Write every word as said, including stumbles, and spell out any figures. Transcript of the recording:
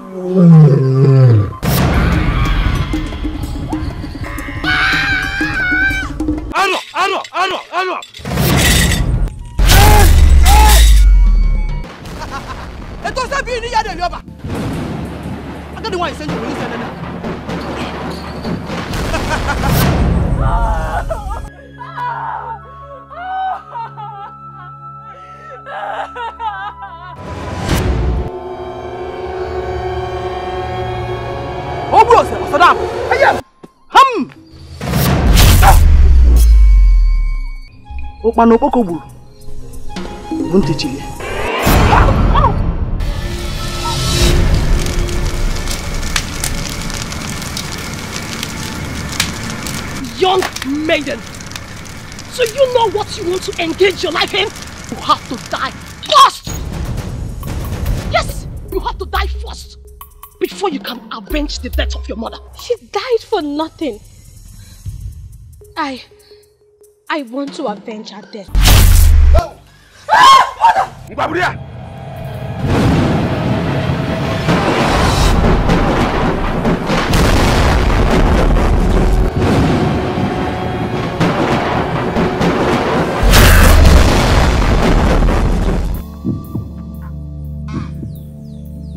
Arrow, arrow, arrow, arrow. It was a beauty, I don't know why I sent you. Oh, bro, what's that? Hey, hum. Oh, man, oh, oh, bro. Don't touch it. Young maiden, so you know what you want to engage your life in? You have to die first. Yes, you have to die first. Before you can avenge the death of your mother. She died for nothing. I... I want to avenge her death. Oh. Ah, mother!